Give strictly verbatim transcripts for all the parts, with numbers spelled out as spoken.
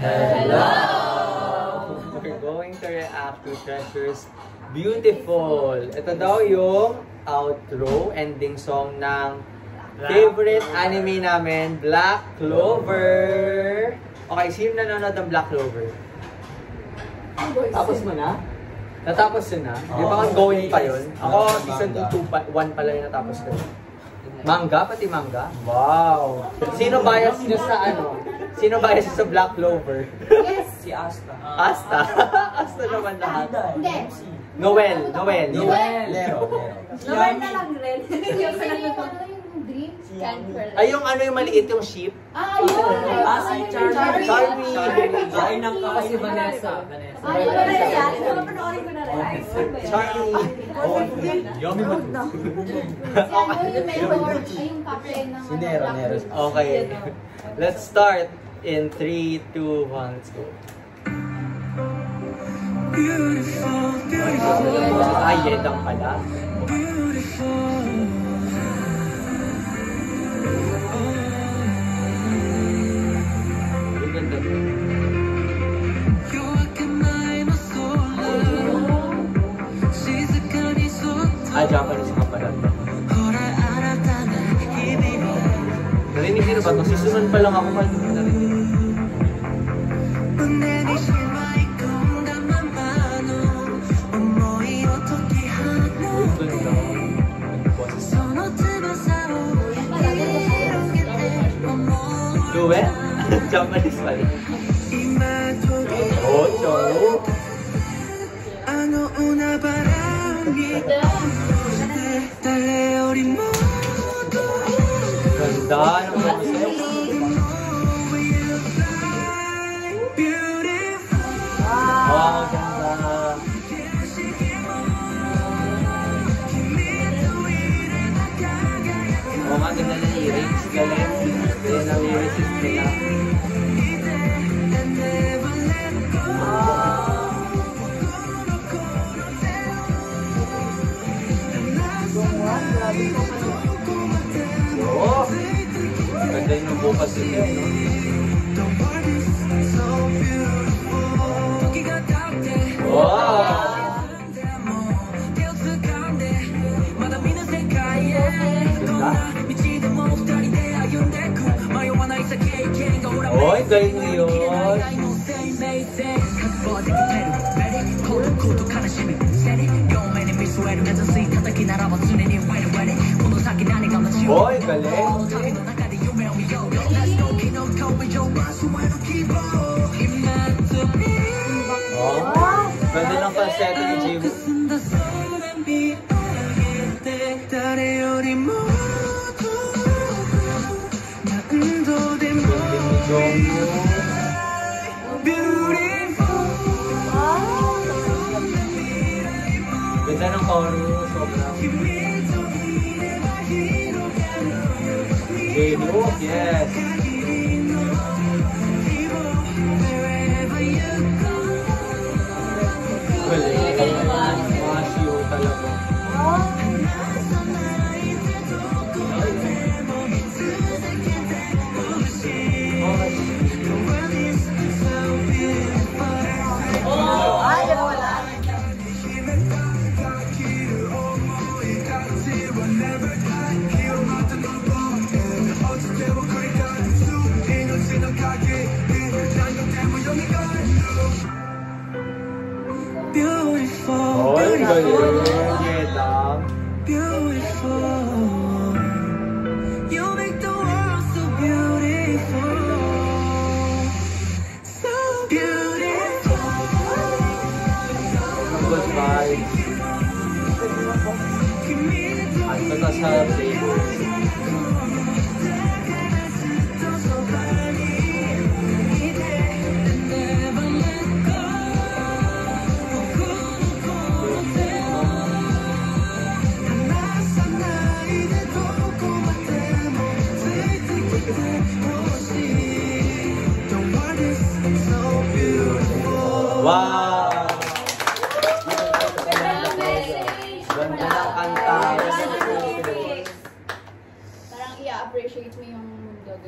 Hello! We're going to react to Treasure's Beautiful. Ito daw yung outro, ending song ng favorite anime namin, Black Clover. Okay, sino nanonood ng Black Clover? Tapos mo na? Natapos yun na? Di ba ongoing pa yun? Ako, season two, one pala yung natapos ko. Manga? Pati manga? Wow! Sino bias nyo sa ano? Sino bias nyo sa Black Clover? Yes! Si Asta. Asta? Asta naman lahat. Hindi. Noel. Noel. Noel. Leo. Noel na lang rin. Yung ano yung dream? Ay, yung ano yung maliit yung sheep? Ah, yun! Ah, si Charlie. Charlie. Ay, nang kaka si Vanessa. Ay, yun na yan. Panoorin ko na rin. Charlie. Yummy ba? Okay. Okay. Let's start in three, two, one, let's go. Ay, yedang pala. Ah, Japanese ka pala. Narinig nyo ba ito? Sisunan pa lang ako pala. Narinig. Duet? Japanese pala. Oh, chow. Ano una parang ganda ng mga gusto nyo. Wow, ganda. Oo nga, ganda na lyrics. Galing. Galing na lyrics is nila. Ganda yung bukas yun yun, no? Wow! Ganda? Oy, galing mo yun! Oy, galing! Ganda ng falsetto ni Jim. Ganda ng chorus. Sobrang. J-Hook, yes.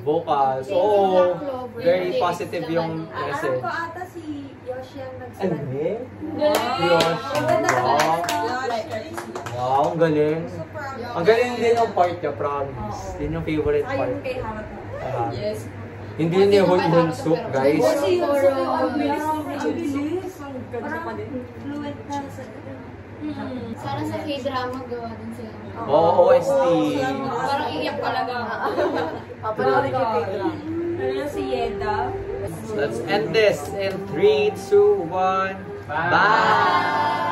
Vocals, oo. very positive yung message. Ano ko ata si Yoshi ang nagsulat. Ano? Yoshi. Wow, ang galing. Ang galing din yung part niya, promise. Din yung favorite part. Ayun kay Harap mo. Yes. Hindi yun yung Hoon-Hoon-Sook, guys. Hoon-Hoon-Sook yung ang bilis. Ang bilis. Parang fluent na sa Hmm. Sana sa K-drama gawa din sila. Oo, oh, O S T. Parang iyak talaga. Parang iyak talaga. Ano si Yeda? Let's end this in three, two, one. Bye! Bye.